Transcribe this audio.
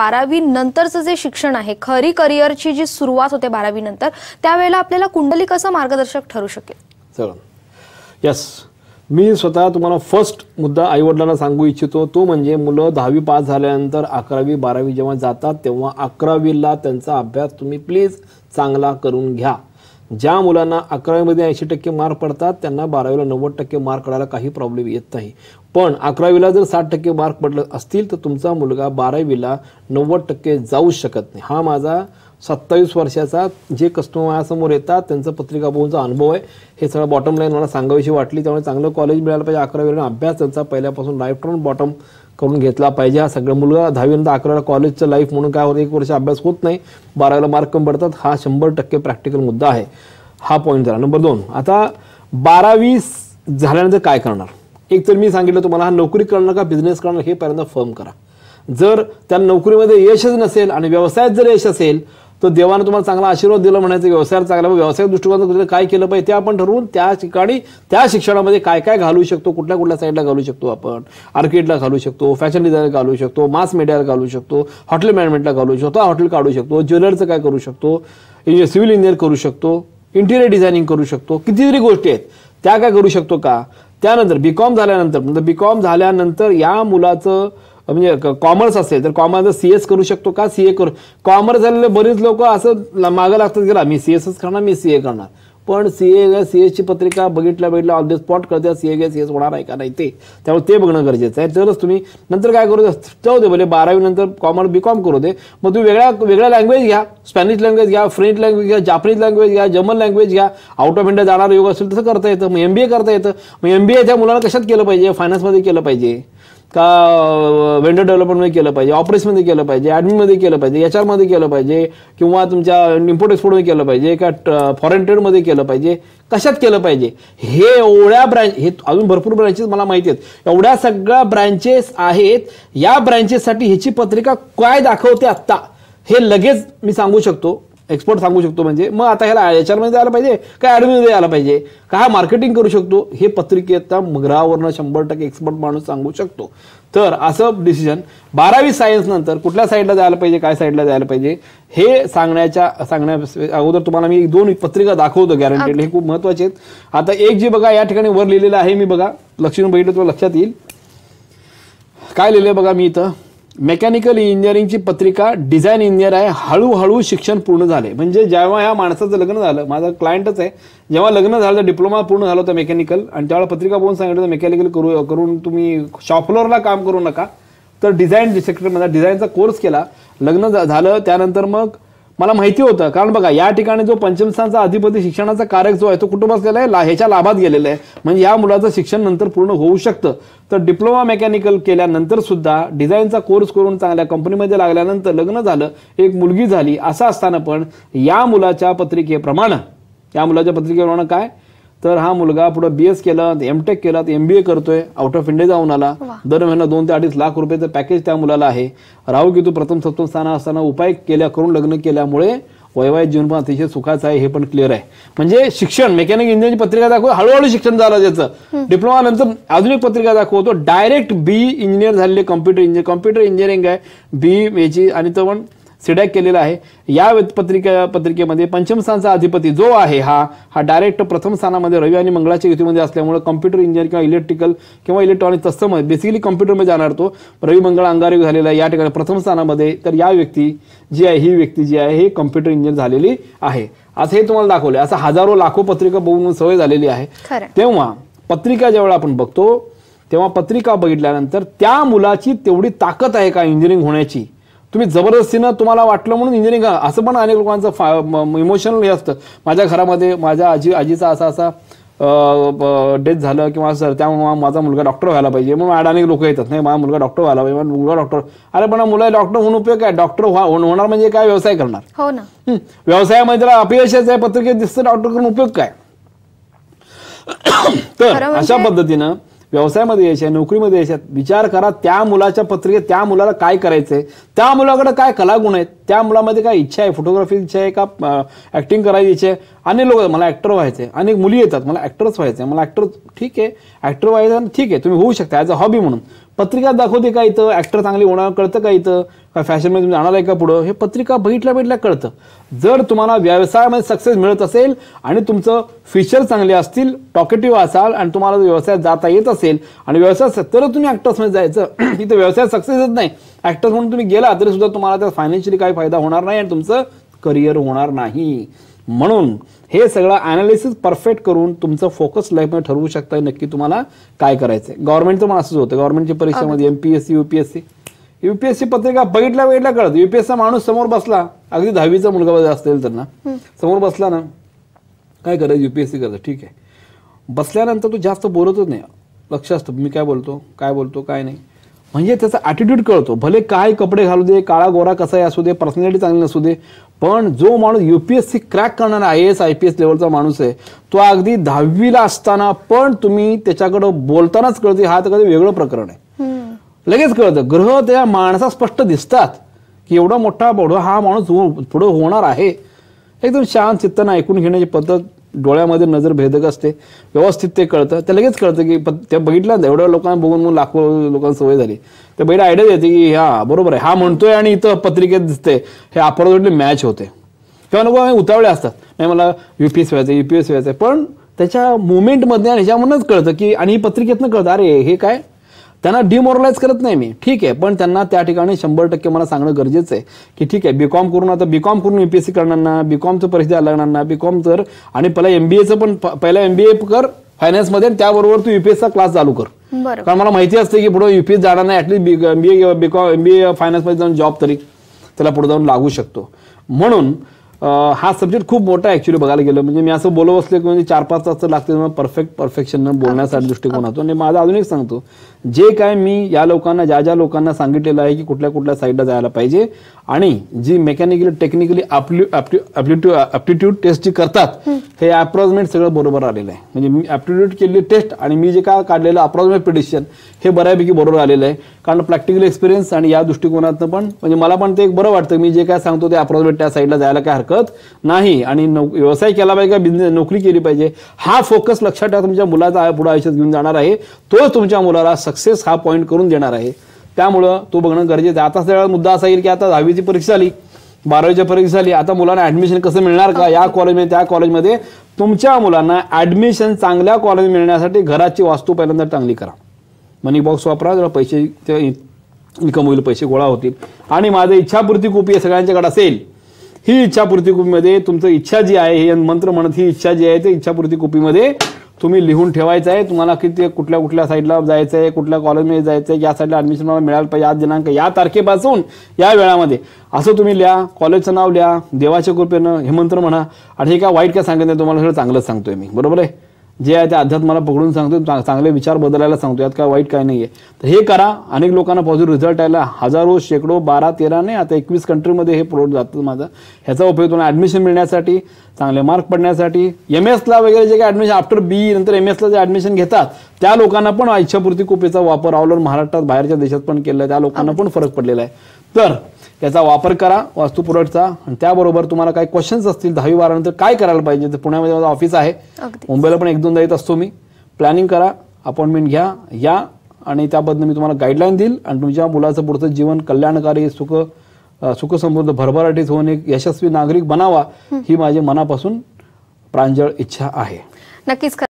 बारावीनंतरचं जे शिक्षण आहे, खरी करिअरची जी सुरुवात होते बारावीनंतर, त्यावेळेला आपल्याला कुंडली कसं मार्गदर्शक ठरू शकेल? यस, मी स्वतः तुम्हाला फर्स्ट मुद्दा आईवडिलांना सांगू इच्छितो तो म्हणजे मुलं 10वी पास झाल्यानंतर 11वी 12वी जेव्हा जातात तेव्हा 11वीला त्यांचा अभ्यास तुम्ही प्लीज चांगला करून घ्या। ज्या मुलांना 11वी मध्ये 80% मार्क पडतात त्यांना 12वीला 90% मार्क पडायला काही प्रॉब्लेम येत नाही, पण 11वीला जर 60% मार्क पडले असतील तर तुमचा मुलगा 12वीला 90% जाऊ शकत नाही। हा माझा 27 वर्षाचा जे कस्टमर समोर येतात त्यांचा पत्रिका बघूनचा अनुभव आहे। हे सगळं बॉटम लाइन मला सांगायची वाटली, त्यामुळे चांगलं कॉलेज मिळालं पाहिजे, 11वीला अभ्यास त्यांचा पहिल्यापासून लाईफ टाइम बॉटम करून घेतला पाहिजे। हा सगळं मुलगा 10वी नंतर 11वीला कॉलेजचं लाईफ म्हणून काय होतं, एक वर्ष अभ्यास होत नाही, 12वीला मार्क कमी पडतात। हा 100% प्रॅक्टिकल मुद्दा आहे। हा पॉइंट झाला। नंबर 2, आता 12वी झाल्यानंतर काय करणार? एक तर मी सांगितलं तुम्हाला, हा नोकरी करणार का बिझनेस करणार हे पहिल्यांदा फर्म करा। जर त्या नोकरीमध्ये यशच नसेल आणि व्यवसायात जर यश असेल तर देवाने तुम्हाला चांगला आशीर्वाद दिला म्हणायचं, व्यवसाय चांगला, व्यवसाय दृष्टिकोनातून काय केलं पाहिजे ते आपण ठरवून त्या ठिकाणी त्या शिक्षणामध्ये काय काय घालू शकतो, कुठल्या कुठल्या साईडला घालू शकतो, आपण आर्किटेक्टला घालू शकतो, फॅशन डिझायनर घालू शकतो, मास मीडियाला घालू शकतो, हॉटेल मॅनेजमेंटला घालू शकतो, हॉटेल काढू शकतो, ज्वेलरचं काय करू शकतो, सिव्हिल इंजिनियर करू शकतो, इंटिरियर डिझायनिंग करू शकतो, कितीतरी गोष्टी आहेत त्या काय करू शकतो का। त्यानंतर बीकॉम झाल्यानंतर या मुलाचं म्हणजे कॉमर्स असेल तर कॉमर्स सीएस करू शकतो का, सीए करू। कॉमर्स झालेले बरेच लोक असं मागे लागतात की मी सीएसच करणार, मी सीए करणार, पण सीएची पत्रिका बघितल्या ऑन द स्पॉट करतात सीएस होणार आहे का नाही ते, त्यामुळे ते बघणं गरजेचं आहे। तरच तुम्ही नंतर काय करू जाऊ दे, भले 12वी नंतर कॉमर्स बीकॉम करू दे, मग तुम्ही वेगळ्या लँग्वेज घ्या, स्पॅनिश लँग्वेज घ्या, फ्रेंच लँग्वेज घ्या, जापनीज लँग्वेज घ्या, जर्मन लँग्वेज घ्या, आउट ऑफ इंडिया जाणार योग असेल तसं करता येतं। मग MBA करता येतं। मग MBA त्या मुलांना कशात केलं पाहिजे, फायनान्समध्ये केलं पाहिजे का, वेंडर डेव्हलपमेंटमध्ये केलं पाहिजे, ऑपरेशनमध्ये केलं पाहिजे, ॲडमिनमध्ये केलं पाहिजे, HR मध्ये केलं पाहिजे, किंवा तुमच्या इम्पोर्ट एक्सपोर्टमध्ये केलं पाहिजे का, फॉरेन ट्रेडमध्ये केलं पाहिजे, कशात केलं पाहिजे। हे एवढ्या ब्रँच, हे अजून भरपूर ब्रँचेस मला माहिती आहेत, एवढ्या सगळ्या ब्रँचेस आहेत। या ब्रँचेससाठी ह्याची पत्रिका काय दाखवते आत्ता हे लगेच मी सांगू शकतो, एक्सपर्ट सांगू शकतो। म्हणजे मग आता ह्याला HR मध्ये आलं पाहिजे का, ॲडमिनमध्ये आलं पाहिजे का, हा मार्केटिंग करू शकतो, हे पत्रिकेच्या ग्रहावरनं 100% एक्सपर्ट माणूस सांगू शकतो। तर असं डिसिजन 12वी सायन्स नंतर कुठल्या साईडला जायला पाहिजे, काय साईडला जायला पाहिजे हे सांगण्याच्या अगोदर तुम्हाला मी 2 पत्रिका दाखवतो गॅरंटीड, हे खूप महत्त्वाचे आहेत। आता एक जी बघा या ठिकाणी वर लिहिलेलं आहे, मी बघा लक्षून बघितलं तुम्हाला लक्षात येईल काय लिहिलं बघा, मी इथं मेकॅनिकल इंजिनिअरिंगची पत्रिका डिझाईन इंजिनियर आहे, हळूहळू शिक्षण पूर्ण झाले। म्हणजे जेव्हा ह्या माणसाचं लग्न झालं, माझा क्लायंटच आहे, जेव्हा लग्न झालं डिप्लोमा पूर्ण झाला होता मेकॅनिकल, आणि त्यावेळेला पत्रिका बघून सांगितलं मेकॅनिकल करून तुम्ही शॉप फ्लोअरला काम करू नका, तर डिझाईन सेक्टरमध्ये डिझाईनचा कोर्स केला। लग्न झालं त्यानंतर मग मला माहिती होतं, कारण बघा या ठिकाणी जो पंचमस्थानचा अधिपती शिक्षणाचा कारक जो आहे तो कुठं बसलेला आहे, ह्याच्या लाभात गेलेला आहे, म्हणजे या मुलाचं शिक्षण नंतर पूर्ण होऊ शकतं। तर डिप्लोमा मेकॅनिकल केल्यानंतर सुद्धा डिझाईनचा कोर्स करून चांगल्या कंपनीमध्ये लागल्यानंतर लग्न झालं, एक मुलगी झाली, असं असताना पण या मुलाच्या पत्रिकेप्रमाणे काय, तर हा मुलगा पुढे BS केला, MTech केला, MBA करतोय, आउट ऑफ इंडिया जाऊन आला, दर महिना 2 ते 2.5 लाख रुपयाचं पॅकेज त्या मुलाला आहे। राहू की तू प्रथम सप्तम स्थाना असताना उपाय करून लग्न केल्यामुळे वैवाहिक जीवन पण अतिशय सुखाचं आहे, हे पण क्लिअर आहे। म्हणजे शिक्षण मेकॅनिक इंजिनिअरिंगची पत्रिका दाखवतो, हळूहळू शिक्षण झालं त्याचं। डिप्लोमा नंतर अजून एक पत्रिका दाखवतो, डायरेक्ट BE इंजिनियर झालेले, कॉम्प्युटर इंजिनिअरिंग आहे, BE याची, आणि तो पण सिडॅक केलेला आहे। या पत्रिकेमध्ये पंचम स्थानाचा अधिपती जो आहे हा डायरेक्ट प्रथम स्थानामध्ये रवी आणि मंगळाच्या युतीमध्ये असल्यामुळे कॉम्प्युटर इंजिनियर किंवा इलेक्ट्रिकल किंवा इलेक्ट्रॉनिक तसं बेसिकली कॉम्प्युटरमध्ये जाणार तो, रवी मंगळ अंगारयोग झालेला आहे या ठिकाणी प्रथम स्थानामध्ये। तर या ही व्यक्ती जी आहे हे कॉम्प्युटर इंजिनियर झालेली आहे, असं हे तुम्हाला दाखवले। असं हजारो लाखो पत्रिका बघून सवय झालेली आहे, तेव्हा पत्रिका ज्यावेळेला आपण बघतो तेव्हा पत्रिका बघितल्यानंतर त्या मुलाची तेवढी ताकद आहे का इंजिनिअरिंग होण्याची। तुम्ही जबरदस्तीनं तुम्हाला वाटलं म्हणून इंजिनिअरिंग, असं पण अनेक लोकांचं इमोशनल हे असतं। माझ्या घरामध्ये माझ्या आजीचा असा डेथ झालं किंवा असं, त्यामुळे माझा मुलगा डॉक्टर व्हायला पाहिजे म्हणून अनेक लोक येतात, नाही माझा मुलगा डॉक्टर व्हायला पाहिजे, मुलगा डॉक्टर, अरे पण मुला डॉक्टर होऊन उपयोग काय, डॉक्टर होणार म्हणजे काय, व्यवसाय करणार, हो ना, व्यवसायामध्ये त्याला अपयशच आहे, पत्रिकेत दिसतं डॉक्टर करून उपयोग काय। तर अशा पद्धतीनं व्यवसायामध्ये यायचे, नोकरीमध्ये यायचे, विचार करा त्या मुलाच्या पत्रिकेत त्या मुलाला काय करायचंय, त्या मुलाकडे काय कलागुण आहेत, त्या मुलामध्ये काय इच्छा आहे, फोटोग्राफी इच्छा आहे का, ऍक्टिंग करायची इच्छा आहे। अनेक लोक मला ऍक्टर व्हायचंय, अनेक मुली येतात मला ऍक्टरच व्हायचंय, मला ऍक्टर ठीक आहे, ऍक्टर व्हायचं ठीक आहे, तुम्ही होऊ शकता ॲज अ हॉबी म्हणून, पत्रिका दाखवते काय इथं ऍक्टर चांगले होणार कळतं काय इथं काय फॅशन मध्ये तुम्ही जाणार आहे का पुढे हे पत्रिका बघितल्या कळतं। जर तुम्हाला व्यवसायामध्ये सक्सेस मिळत असेल आणि तुमचं फ्युचर चांगले असतील टॉकेटिव्ह असाल आणि तुम्हाला व्यवसायात जाता येत असेल आणि व्यवसायात तर तुम्ही ऍक्टर्स मध्ये जायचं तिथे व्यवसायात सक्सेसच नाही ऍक्टर्स म्हणून तुम्ही गेला तरी सुद्धा तुम्हाला त्या फायनान्शियली काही फायदा होणार नाही आणि तुमचं करिअर होणार नाही। म्हणून हे सगळं ॲनालिसिस परफेक्ट करून तुमचं फोकस लाईफ मध्ये ठरवू शकता नक्की तुम्हाला काय करायचंय। गव्हर्नमेंटचं पण असंच होतं गव्हर्नमेंटची परीक्षेमध्ये एमपीएससी यूपीएससी पत्रिका बघितल्या कळतं यूपीएससीचा माणूस समोर बसला अगदी 10वीचा मुलगा असेल तर ना समोर बसला ना काय करायचं यूपीएससी करायचं ठीक आहे। बसल्यानंतर तो जास्त बोलतच नाही लक्ष असतं मी काय बोलतो काय नाही म्हणजे त्याचा ॲटिट्यूड कळतो भले काय कपडे घालू दे काळा गोरा कसाही असू दे पर्सनॅलिटी चांगली नसू दे पण जो माणूस यूपीएससी क्रॅक करणारा आईएएस आयपीएस लेवलचा माणूस आहे तो अगदी 10वीला असताना पण तुम्ही त्याच्याकडे बोलतानाच कळते हा तर काही वेगळं प्रकरण आहे लगेच कळतं ग्रह त्या माणसा स्पष्ट दिसतात की एवढा मोठा बडो हा माणूस पुढे होणार आहे। एकदम शांत चित्ताने ऐकून घेण्याची पद्धत डोळ्यामध्ये नजर भेदक असते व्यवस्थित ते कळतं ते लगेच कळतं की त्या बघितलं एवढ्या लोकांना बघून लाखो लोकांना सवय झाली ते बघितलं आयडिया येते की हा बरोबर आहे हा म्हणतोय आणि इथं पत्रिकेत दिसते हे आपल्याकडे मॅच होते किंवा लोक उतावळे असतात नाही मला यूपीएससी व्हायचं यूपीएससी व्हायचं पण त्याच्या मुवमेंटमध्ये आणि ह्याच्यामधूनच कळतं की आणि ही पत्रिकेतनं कळतं अरे हे काय त्यांना डिमोरलाइज करत नाही मी ठीक आहे पण त्यांना त्या ठिकाणी 100% मला सांगणं गरजेचं आहे की ठीक आहे बीकॉम करून आता बीकॉम करून यूपीएससी करणार ना बीकॉमचं परीक्षा द्यायला लागणार ना बीकॉम तर आणि पहिला एमबीएचं पण पहिला एमबीए कर फायनान्स मध्ये त्याबरोबर तू यूपीएससीचा क्लास चालू कर कारण मला माहिती असते की पुढे यूपीएससी जाणार नाही at least MBA B Com MBA finance मध्ये जाऊन जॉब तरी त्याला पुढे जाऊन लागू शकतो। म्हणून हा सब्जेक्ट खूप मोठा ऍक्च्युअली बघायला गेलं म्हणजे मी असं बोलत बसले की म्हणजे 4-5 तास तर लागते परफेक्शन बोलण्यासाठी दृष्टिकोनातून आणि माझा अजून एक सांगतो जे काय मी या लोकांना ज्या लोकांना सांगितलेलं आहे की कुठल्या कुठल्या साईडला जायला पाहिजे आणि जी मेकॅनिकली टेक्निकली ॲप्टिट्यूड टेस्ट जी करतात हे अप्रॉक्सिमेट सगळं बरोबर आलेलं आहे म्हणजे मी ॲप्टिट्यूड केलेली टेस्ट आणि मी जे काय काढलेलं अप्रॉक्सिमेट प्रेडिक्शन हे बऱ्यापैकी बरोबर आलेलं आहे कारण प्रॅक्टिकल एक्सपिरियन्स आणि या दृष्टिकोनातून पण म्हणजे मला पण ते एक बरं वाटतं मी जे काय सांगतो ते अप्रॉक्सिमेट त्या साईडला जायला काय नाही आणि व्यवसाय केला पाहिजे का बिझनेस नोकरी केली पाहिजे हा फोकस लक्षात ठेवा तुमच्या मुलाचा पुढे आयुष्यात घेऊन जाणार आहे तो तुमच्या मुलाला सक्सेस हा पॉइंट करून देणार आहे त्यामुळे तो बघणं गरजेचं आहे। आता सगळा मुद्दा असा येईल की आता 10वीची परीक्षा झाली 12वीची परीक्षा झाली आता मुलांना ऍडमिशन कसं मिळणार का या कॉलेजमध्ये त्या कॉलेजमध्ये तुमच्या मुलांना ऍडमिशन चांगल्या कॉलेज मिळण्यासाठी घराची वास्तू पहिल्यांदा चांगली करा मनी बॉक्स वापरा जरा पैसे इन्कम होईल पैसे गोळा होतील आणि माझी इच्छापूर्ती कूपी सगळ्यांच्याकडे असेल ही इच्छापूर्ती कुपीमध्ये तुमचं इच्छा जी आहे हे मंत्र म्हणत ही इच्छा जी आहे ते इच्छापूर्ती कुपीमध्ये तुम्ही लिहून ठेवायचं आहे तुम्हाला किती कुठल्या कुठल्या साईडला जायचं आहे कुठल्या कॉलेजमध्ये जायचं आहे या साईडला ऍडमिशन मला मिळालं पाहिजे आज दिनांक या तारखेपासून या वेळामध्ये असं तुम्ही लिहा कॉलेजचं नाव लिहा देवाच्या कृपेनं हे मंत्र म्हणा आणि हे काय वाईट काय सांगत नाही तुम्हाला सगळं चांगलंच सांगतोय मी बरोबर आहे जे आहे ते अध्यात्माला पकडून सांगतो चांगले विचार बदलायला सांगतो यात काय वाईट काय नाहीये तर हे करा अनेक लोकांना पॉझिटिव्ह रिझल्ट आला हजारो शेकडो 12-13 नाही आता 21 कंट्रीमध्ये हे प्रोडक्ट जातं माझं ह्याचा उपयोग तुम्हाला ऍडमिशन मिळण्यासाठी चांगले मार्क पडण्यासाठी एमएसला वगैरे जे काय ऍडमिशन आफ्टर बीई नंतर एमएसला जे ऍडमिशन घेतात त्या लोकांना पण इच्छापूर्ती कुपीचा वापर ऑल ओव्हर महाराष्ट्रात बाहेरच्या देशात पण केला त्या लोकांना पण फरक पडलेला आहे तर याचा वापर करा वास्तू प्रोडक्टचा आणि त्याबरोबर तुम्हाला काही क्वेश्चन्स असतील 10-12 नंतर काय करायला पाहिजे तर पुण्यामध्ये माझं ऑफिस आहे मुंबईला पण 1-2 येत असतो मी प्लॅनिंग करा अपॉइंटमेंट घ्या या आणि त्याबद्दल मी तुम्हाला गाईडलाईन देईल आणि तुमच्या मुलाचं पुढचं जीवन कल्याणकारी सुख समृद्ध भरभराटीत होऊन एक यशस्वी नागरिक बनावा ही माझी मनापासून प्रांजळ इच्छा आहे नक्कीच।